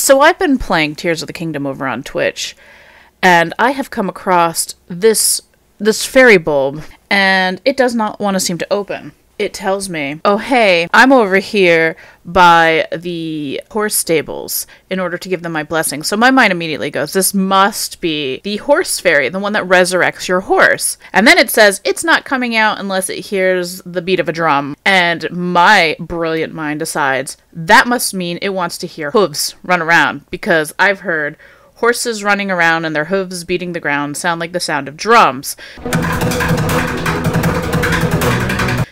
So I've been playing Tears of the Kingdom over on Twitch, and I have come across this fairy bulb, and it does not want to seem to open. It tells me, oh hey, I'm over here by the horse stables in order to give them my blessing. So my mind immediately goes, this must be the horse fairy, the one that resurrects your horse. And then it says, it's not coming out unless it hears the beat of a drum. And my brilliant mind decides, that must mean it wants to hear hooves run around, because I've heard horses running around and their hooves beating the ground sound like the sound of drums.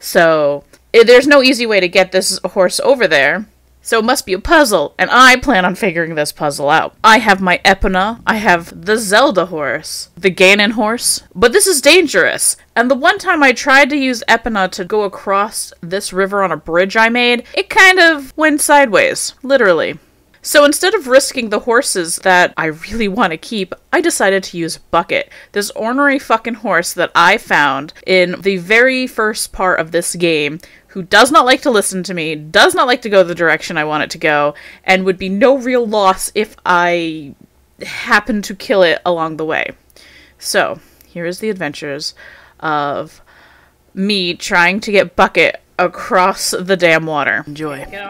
So there's no easy way to get this horse over there, so it must be a puzzle, and I plan on figuring this puzzle out. I have my Epona, I have the Zelda horse, the Ganon horse, but this is dangerous. And the one time I tried to use Epona to go across this river on a bridge I made, it kind of went sideways, literally. So instead of risking the horses that I really want to keep, I decided to use Bucket, this ornery fucking horse that I found in the very first part of this game, who does not like to listen to me, does not like to go the direction I want it to go, and would be no real loss if I happened to kill it along the way. So here is the adventures of me trying to get Bucket across the damn water. Enjoy. Get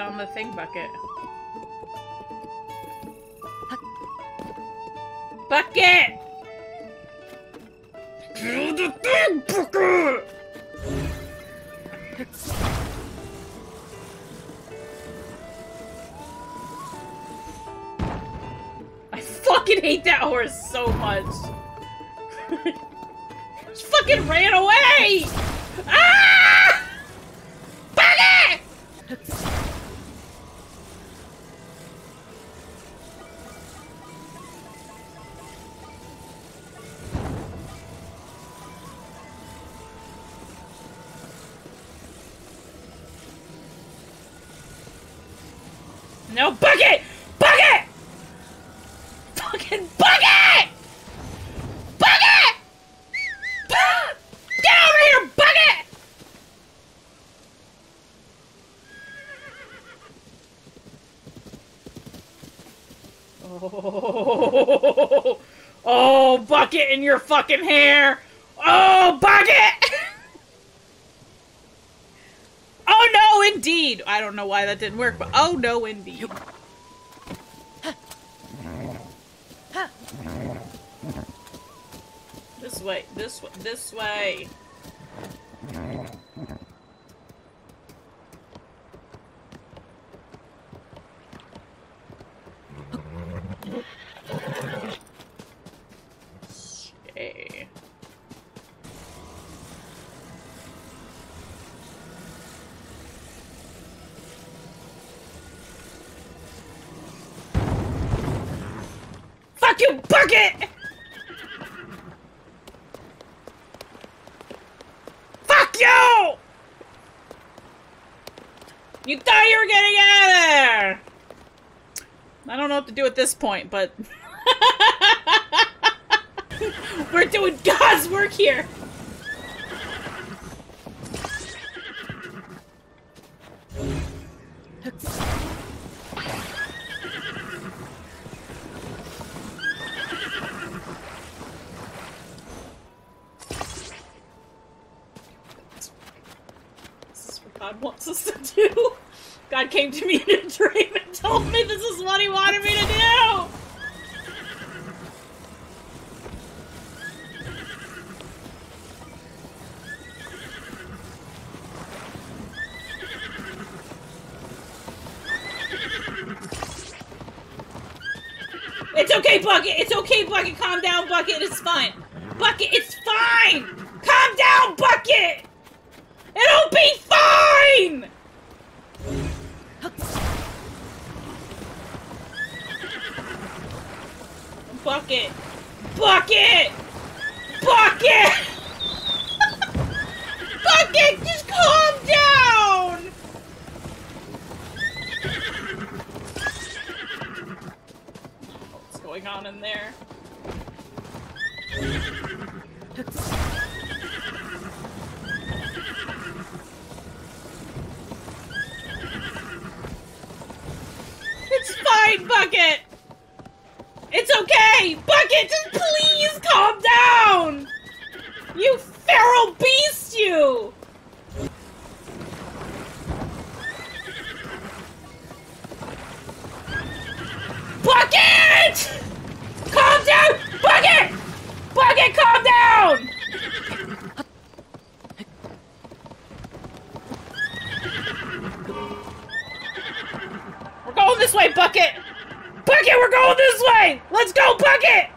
on the thing, Bucket. Bucket! Do the thing, Bucket! I fucking hate that horse so much! Just fucking ran away! Ah! Bucket! No, Bucket! Bucket! Fucking Bucket! Bucket! Get over here, Bucket! Oh, oh, Bucket in your fucking hair! Oh, Bucket! Oh no, indeed! I don't know why that didn't work, but oh no, indeed. This way, this way, this way. You Bucket! Fuck you! You thought you were getting out of there! I don't know what to do at this point, but... We're doing God's work here! God wants us to do. God came to me in a dream and told me this is what he wanted me to do! It's okay, Bucket! It's okay, Bucket! Calm down, Bucket! It's fine! Bucket, it's fine! Calm down, Bucket! It'll be fine! Bucket! Bucket! Bucket! Bucket, just calm down! What's going on in there? fine, Bucket! It's okay! Bucket, just please calm down! You feral beast, you! Bucket! Calm down! Bucket! Bucket, calm down! We're going this way, Bucket! Bucket, we're going this way! Let's go, Bucket!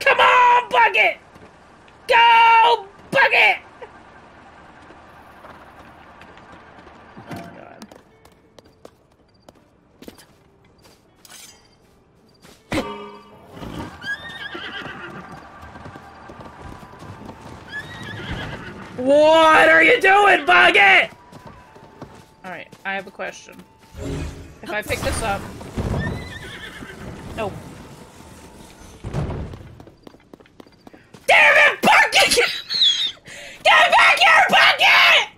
Come on, Bucket! Go, Bucket! What are you doing, Bucket? Alright, I have a question. If I pick this up... No. Damn it, Bucket! Get back here, Bucket!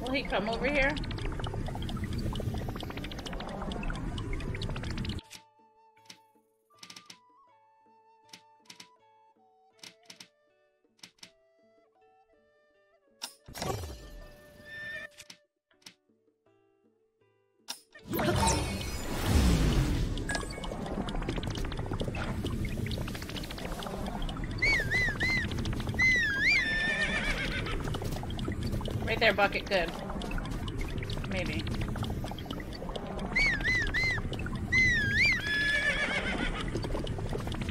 Will he come over here? Right there, Bucket, good. Maybe.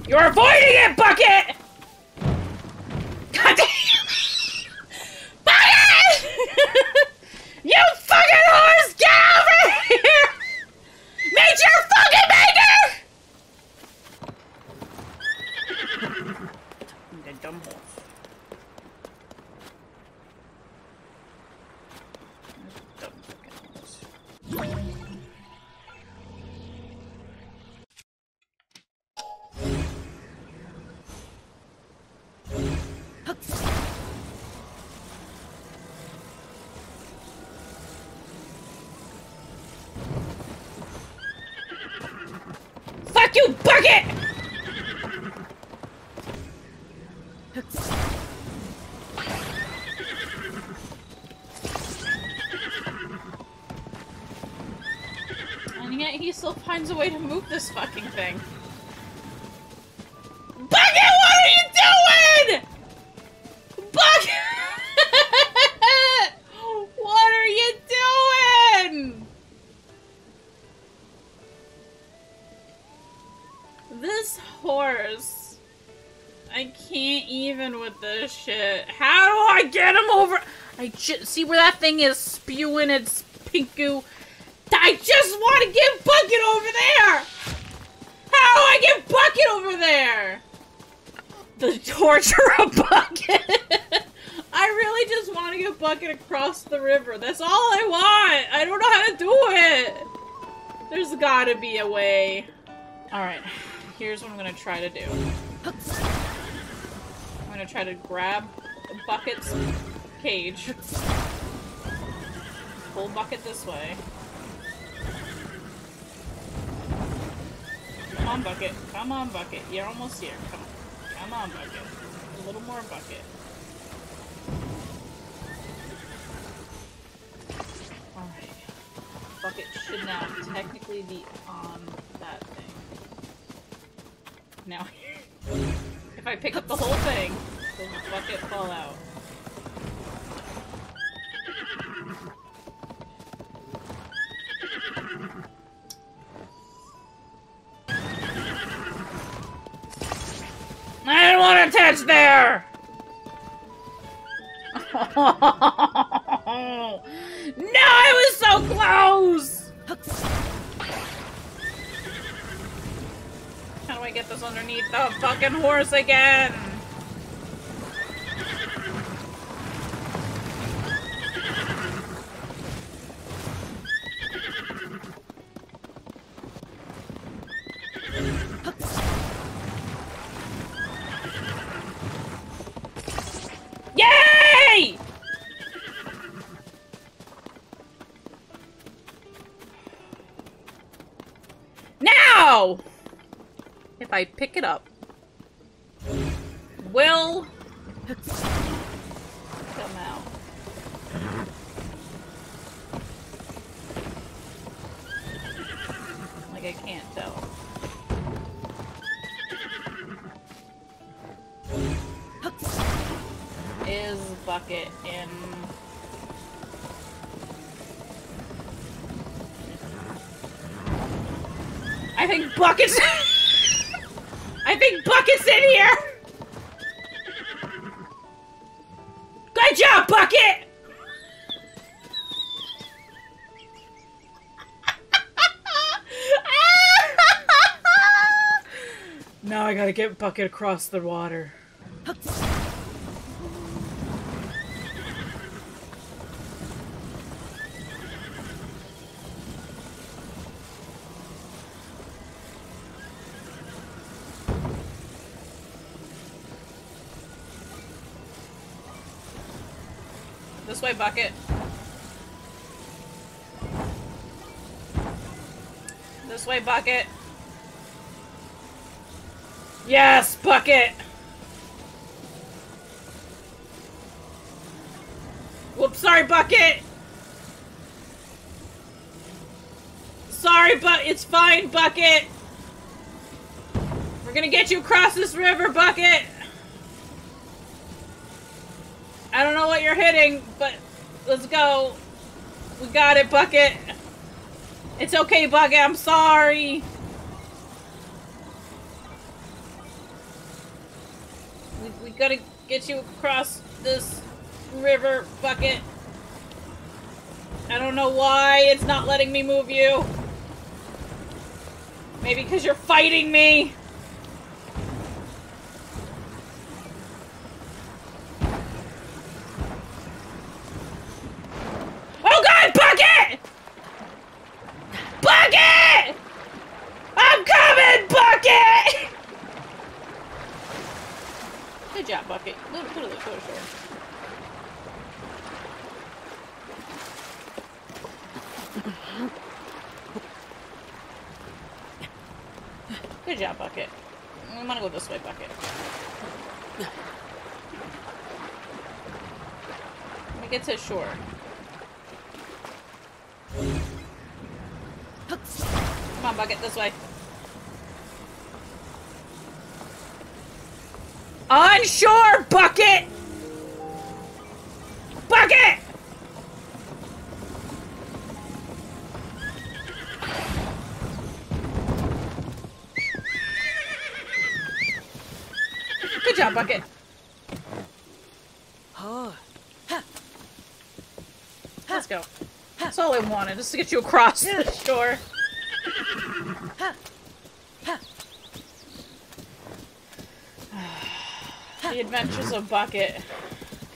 You're avoiding it, Bucket! God damn it! Bucket! You fucking horse! Get over here! Meet your fucking maker! The dumb horse. You Bucket! And yet he still finds a way to move this fucking thing. Bucket, what are you doing?! Bucket! What are you doing?! This horse. I can't even with this shit. How do I get him over? I just see where that thing is spewing its pink goo. I just want to get Bucket over there. How do I get Bucket over there? The torture of Bucket. I really just want to get Bucket across the river. That's all I want. I don't know how to do it. There's gotta be a way. Alright, here's what I'm gonna try to do. I'm gonna try to grab Bucket's cage. Pull Bucket this way. Come on, Bucket. Come on, Bucket. You're almost here. Come on. Come on, Bucket. A little more, Bucket. Alright. Bucket should now technically be on that thing. Now, if I pick up the whole thing, does the Bucket fall out? I didn't want to touch there! No, I was so close! How do I get this underneath the fucking horse again? go! If I pick it up. Will come out. Like I can't tell. Is bucket in? I think bucket's I think bucket's in here! Good job, bucket! Now I gotta get bucket across the water. This way, bucket. This way, bucket. Yes, bucket! Whoops, sorry, bucket! Sorry, but it's fine, bucket! We're gonna get you across this river, bucket! I don't know what you're hitting, but let's go. We got it, bucket. It's okay, bucket. I'm sorry. We gotta get you across this river, bucket. I don't know why it's not letting me move you. Maybe because you're fighting me. Sure. Come on, bucket, this way. On shore, bucket! Bucket! Good job, bucket. That's all I wanted, just to get you across the shore. The Adventures of Bucket.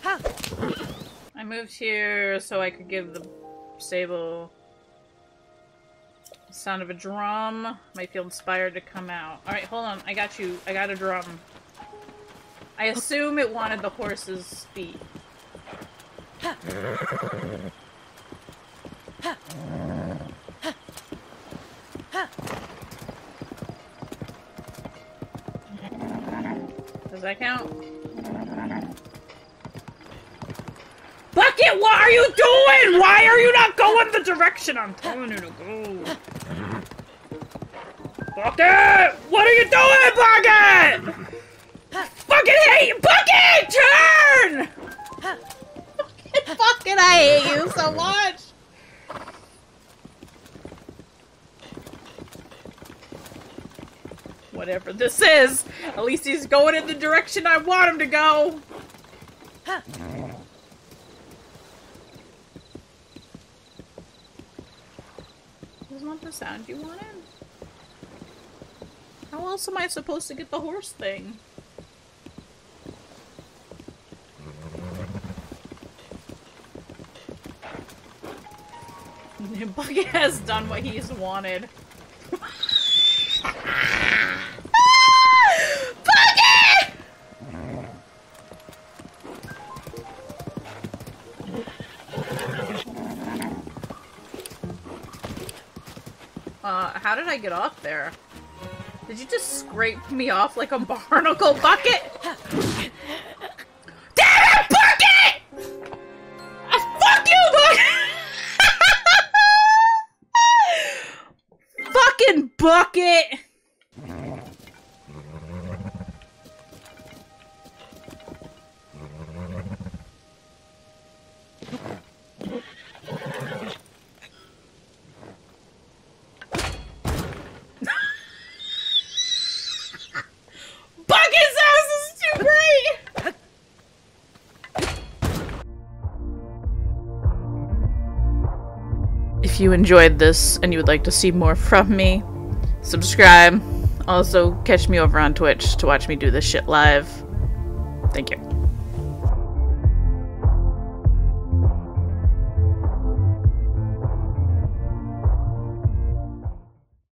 I moved here so I could give the sable the sound of a drum. Might feel inspired to come out. Alright, hold on. I got you. I got a drum. I assume it wanted the horse's feet. Does that count? Bucket, what are you doing? Why are you not going the direction I'm telling you to go? Bucket! What are you doing, Bucket? Fucking hate you! Bucket! Turn! Fucking I hate you so much! Whatever this is, at least he's going in the direction I want him to go. Huh. This isn't the sound you wanted? How else am I supposed to get the horse thing? Bucket has done what he's wanted. How did I get off there? Did you just scrape me off like a barnacle bucket? Damn it, bucket! Fuck you, bucket! Fucking bucket! If you enjoyed this and you would like to see more from me, subscribe. Also, catch me over on Twitch to watch me do this shit live. Thank you.